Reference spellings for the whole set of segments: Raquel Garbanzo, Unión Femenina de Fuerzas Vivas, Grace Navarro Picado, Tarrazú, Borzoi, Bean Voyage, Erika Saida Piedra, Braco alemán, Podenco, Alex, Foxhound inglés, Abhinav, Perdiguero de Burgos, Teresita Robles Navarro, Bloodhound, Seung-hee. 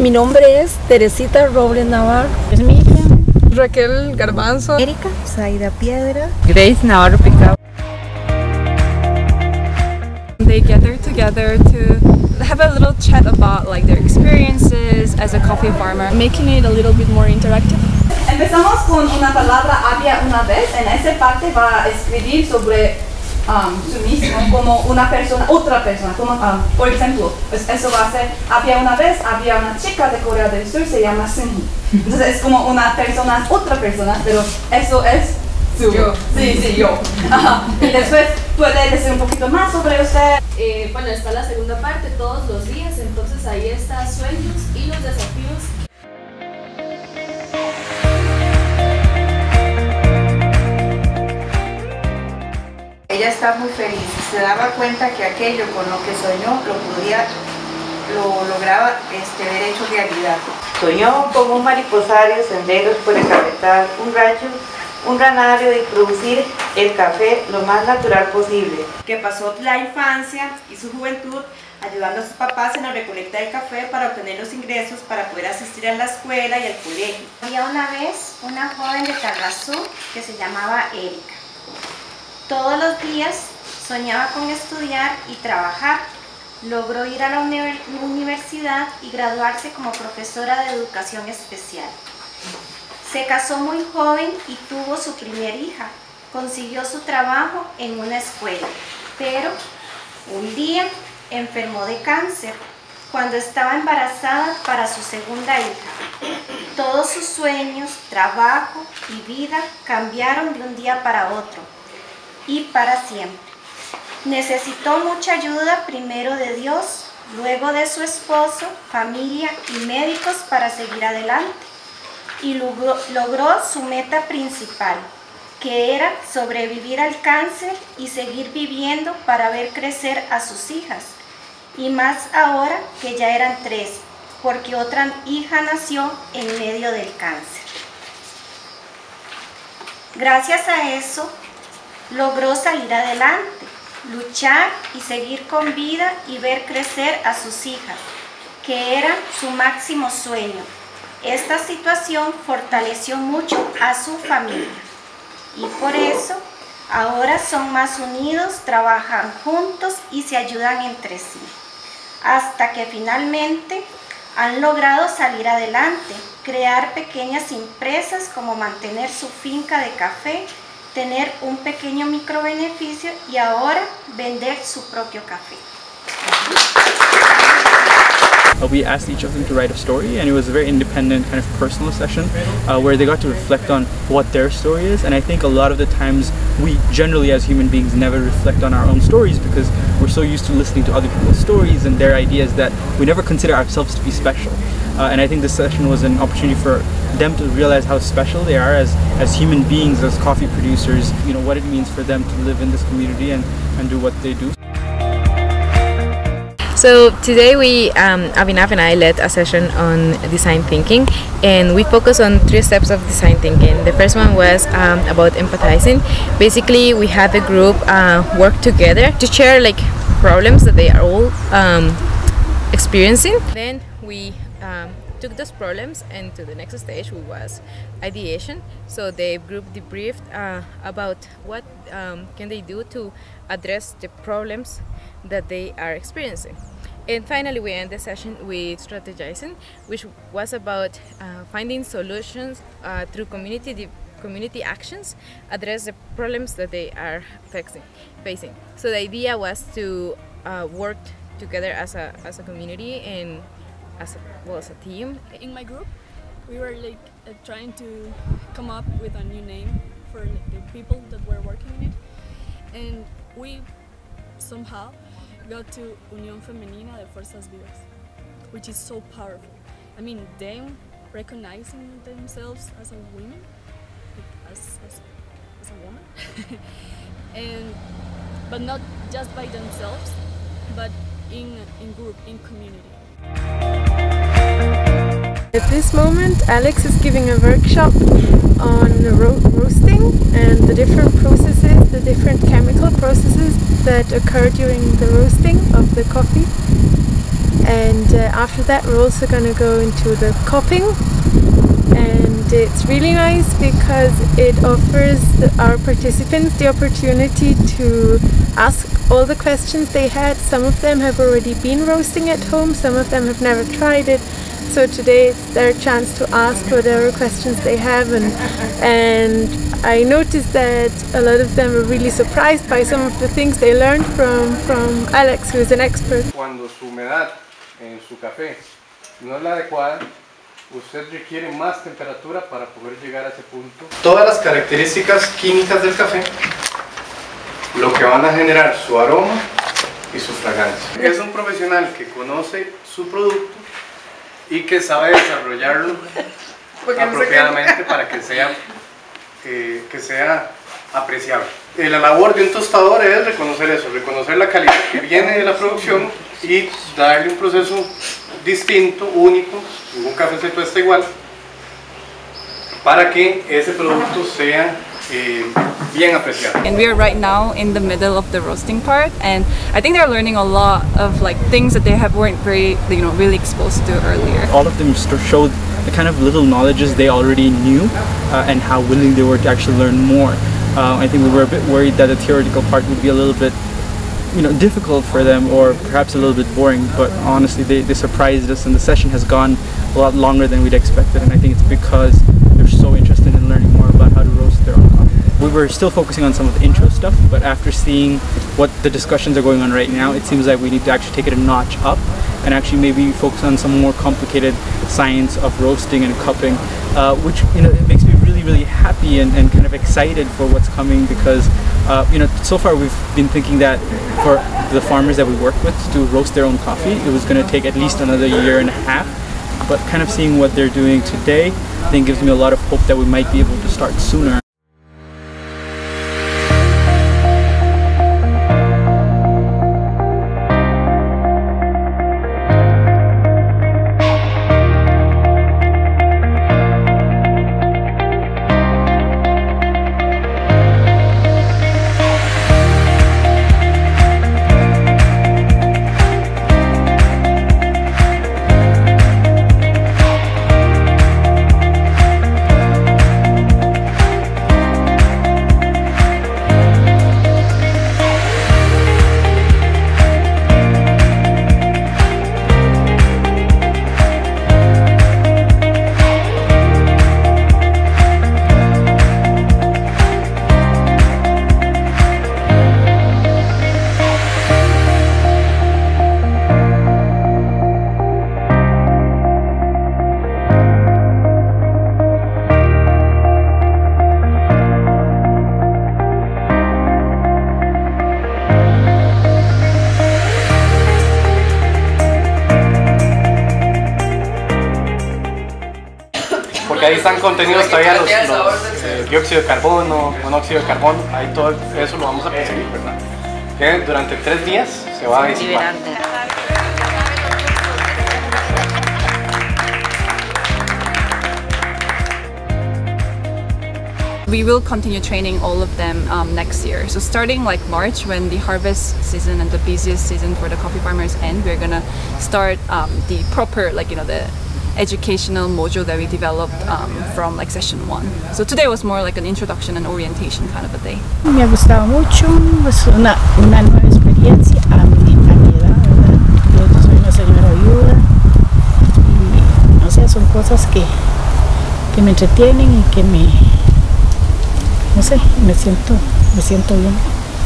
Mi nombre es Teresita Robles Navarro. Es mi hija. Raquel Garbanzo. Erika Saida Piedra. Grace Navarro Picado. They gathered together to have a little chat about like their experiences as a coffee farmer, making it a little bit more interactive. Empezamos con una palabra había una vez. En esa parte va a escribir sobre tú mismo como una persona, otra persona, como, por ejemplo, pues eso va a ser, había una vez, había una chica de Corea del Sur, se llama Seung-hee. Entonces es como una persona, otra persona, pero eso es tú. Yo. Sí, yo. Ajá. Y después puede decir un poquito más sobre usted. Bueno, está la segunda parte, todos los días, entonces ahí está sueños y los desafíos. Ella está muy feliz, se daba cuenta que aquello con lo que soñó lo lograba ver hecho realidad. Soñó con un mariposario, senderos por el cafetal, un rancho, un granario y producir el café lo más natural posible. Que pasó la infancia y su juventud ayudando a sus papás en la recolecta del café para obtener los ingresos para poder asistir a la escuela y al colegio. Había una vez una joven de Tarrazú que se llamaba Erika. Todos los días soñaba con estudiar y trabajar. Logró ir a la universidad y graduarse como profesora de educación especial. Se casó muy joven y tuvo su primera hija. Consiguió su trabajo en una escuela, pero un día enfermó de cáncer cuando estaba embarazada para su segunda hija. Todos sus sueños, trabajo y vida cambiaron de un día para otro. Y para siempre. Necesitó mucha ayuda primero de Dios, luego de su esposo, familia y médicos para seguir adelante. Y logró su meta principal, que era sobrevivir al cáncer y seguir viviendo para ver crecer a sus hijas. Y más ahora que ya eran tres, porque otra hija nació en medio del cáncer. Gracias a eso, logró salir adelante, luchar y seguir con vida y ver crecer a sus hijas, que era su máximo sueño. Esta situación fortaleció mucho a su familia y por eso ahora son más unidos, trabajan juntos y se ayudan entre sí, hasta que finalmente han logrado salir adelante, crear pequeñas empresas como mantener su finca de café, tener un pequeño microbeneficio y ahora vender su propio café. We asked each of them to write a story, and it was a very independent kind of personal session where they got to reflect on what their story is. And I think a lot of the times we generally as human beings never reflect on our own stories because we're so used to listening to other people's stories and their ideas that we never consider ourselves to be special. And I think this session was an opportunity for them to realize how special they are as human beings, as coffee producers, you know, what it means for them to live in this community and do what they do. So today we, Abhinav and I led a session on design thinking, and we focused on three steps of design thinking. The first one was about empathizing. Basically, we had the group work together to share like problems that they are all experiencing. Then we took those problems and to the next stage, which was ideation. So the group debriefed about what can they do to address the problems that they are experiencing. And finally, we end the session with strategizing, which was about finding solutions through community actions, address the problems that they are facing. So the idea was to work together as a community and as a team. In my group, we were like trying to come up with a new name for like, the people that were working in it, and we somehow got to Unión Femenina de Fuerzas Vivas, which is so powerful. I mean, them recognizing themselves as a woman, like as a woman, but not just by themselves, but in group, in community. At this moment, Alex is giving a workshop on roasting and the different processes, the different chemical processes that occur during the roasting of the coffee. and after that we're also going to go into the coping, and it's really nice because it offers our participants the opportunity to ask all the questions they had. Some of them have already been roasting at home, some of them have never tried it. So today it's their chance to ask whatever questions they have, and I noticed that a lot of them were really surprised by some of the things they learned from Alex, who is an expert. Cuando su humedad en su café no es la adecuada, usted requiere más temperatura para poder llegar a ese punto. Todas las características químicas del café, lo que van a generar su aroma y su fragancia. Es un profesional que conoce su producto y que sabe desarrollarlo apropiadamente para que sea apreciable. La labor de un tostador es reconocer eso, reconocer la calidad que viene de la producción y darle un proceso distinto, único, ningún café se tuesta igual, para que ese producto sea bien apreciado. And we are right now in the middle of the roasting part, and I think they're learning a lot of like things that they weren't very, you know, really exposed to earlier. All of them showed the kind of little knowledges they already knew and how willing they were to actually learn more. I think we were a bit worried that the theoretical part would be a little bit, you know, difficult for them or perhaps a little bit boring, but honestly they surprised us, and the session has gone a lot longer than we'd expected, and I think it's because they're so interested in learning more about how to roast their own coffee. We were still focusing on some of the intro stuff, but after seeing what the discussions are going on right now, it seems like we need to actually take it a notch up and actually maybe focus on some more complicated science of roasting and cupping, which, you know, it makes me really happy and kind of excited for what's coming, because you know, so far we've been thinking that for the farmers that we work with to roast their own coffee, it was going to take at least another 1.5 years, but kind of seeing what they're doing today, I think gives me a lot of hope that we might be able to start sooner. Ahí están contenidos todavía los dióxido de carbono, monóxido de carbono, ahí todo eso lo vamos a percibir, ¿verdad? Que durante 3 días se va a disipar. We will continue training all of them next year. So starting like March, when the harvest season and the busiest season for the coffee farmers end, we're gonna start the proper, like, you know, the educational module that we developed from like session 1. So today was more like an introduction and orientation kind of a day. Me ha gustado mucho, es una nueva experiencia a mi edad, ¿verdad? Yo soy una señora viuda y, o sea, son cosas que me entretienen y que me, no sé, me siento bien.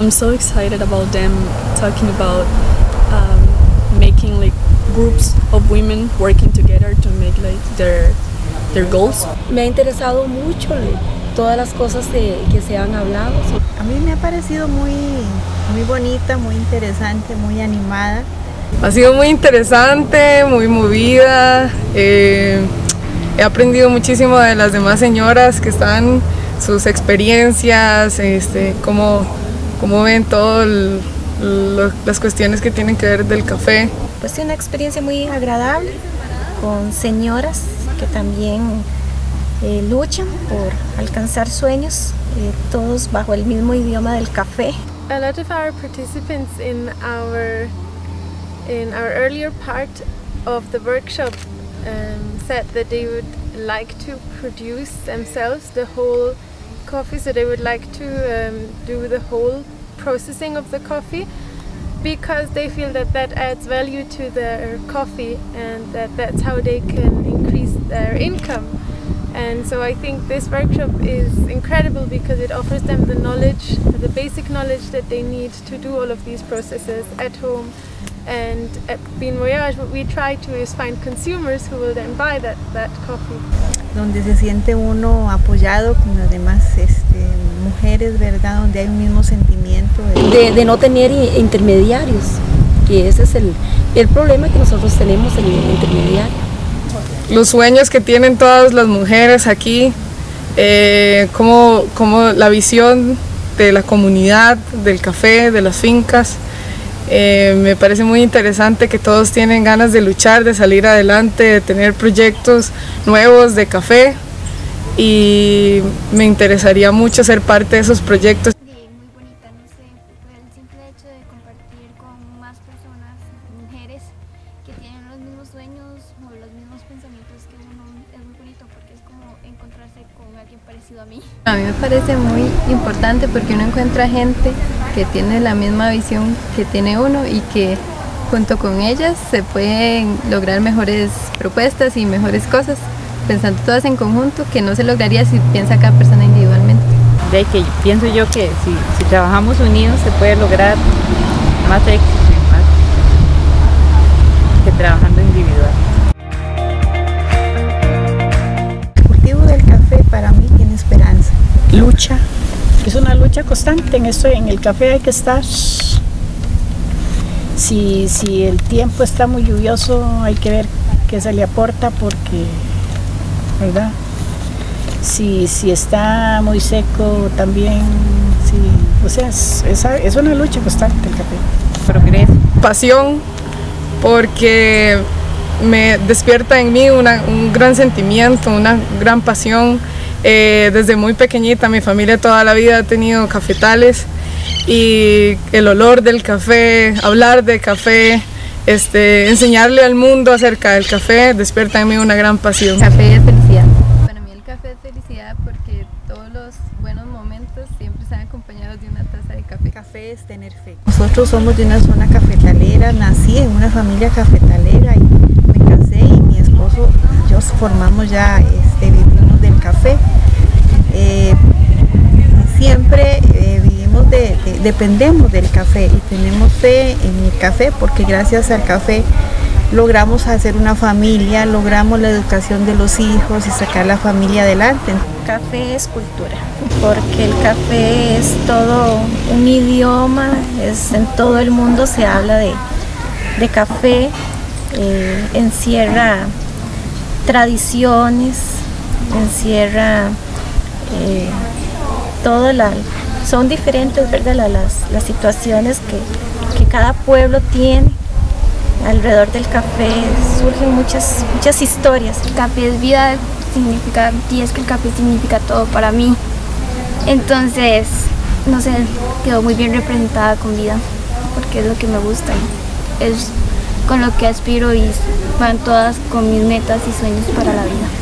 I'm so excited about them talking about making like groups of women working together to make like their goals. Me ha interesado mucho todas las cosas que se han hablado. A mí me ha parecido muy bonita, muy interesante, muy animada. Ha sido muy interesante, muy movida. He aprendido muchísimo de las demás señoras que están, sus experiencias, cómo ven todo las cuestiones que tienen que ver del café. Pues sí, una experiencia muy agradable con señoras que también luchan por alcanzar sueños, todos bajo el mismo idioma del café. A lot of our participants in our in our earlier part of the workshop said that they would like to produce themselves the whole coffee, so they would like to do the whole processing of the coffee, because they feel that that adds value to their coffee and that that's how they can increase their income. And so I think this workshop is incredible because it offers them the knowledge, the basic knowledge that they need to do all of these processes at home. And at Bean Voyage, what we try to is find consumers who will then buy that coffee. Donde se siente uno apoyado con las demás mujeres, ¿verdad? Donde hay un mismo sentimiento de no tener intermediarios, que ese es el problema que nosotros tenemos, el intermediario. Los sueños que tienen todas las mujeres aquí, como la visión de la comunidad, del café, de las fincas. Me parece muy interesante que todos tienen ganas de luchar, de salir adelante, de tener proyectos nuevos de café, y me interesaría mucho ser parte de esos proyectos. Muy bonita, no sé, el simple hecho de compartir con más personas, mujeres que tienen los mismos sueños o los mismos pensamientos que uno, es muy bonito porque es como encontrarse con alguien parecido a mí. A mí me parece muy importante porque uno encuentra gente que tiene la misma visión que tiene uno y que junto con ellas se pueden lograr mejores propuestas y mejores cosas, pensando todas en conjunto, que no se lograría si piensa cada persona individualmente. De que pienso yo que si trabajamos unidos se puede lograr más éxito que trabajando individual. El cultivo del café para mí tiene esperanza. Lucha. Es una lucha constante, en el café hay que estar, si el tiempo está muy lluvioso hay que ver qué se le aporta porque, ¿verdad? Si está muy seco también, o sea, es una lucha constante el café. Progreso. Pasión, porque me despierta en mí un gran sentimiento, una gran pasión. Desde muy pequeñita mi familia toda la vida ha tenido cafetales y el olor del café, hablar de café, enseñarle al mundo acerca del café despierta en mí una gran pasión. Café es felicidad. Para mí el café es felicidad porque todos los buenos momentos siempre están acompañados de una taza de café. Café es tener fe. Nosotros somos de una zona cafetalera, nací en una familia cafetalera y me casé y mi esposo y yo formamos ya vivimos del café. Siempre vivimos dependemos del café y tenemos fe en el café porque gracias al café logramos hacer una familia, logramos la educación de los hijos y sacar la familia adelante. El café es cultura, porque el café es todo un idioma, en todo el mundo se habla de café, encierra tradiciones, encierra todas son diferentes, ¿verdad? Las situaciones que cada pueblo tiene alrededor del café, surgen muchas historias. El café es vida, significa, y es que el café significa todo para mí, entonces, no sé, quedó muy bien representada con vida, porque es lo que me gusta, es con lo que aspiro y van todas con mis metas y sueños para la vida.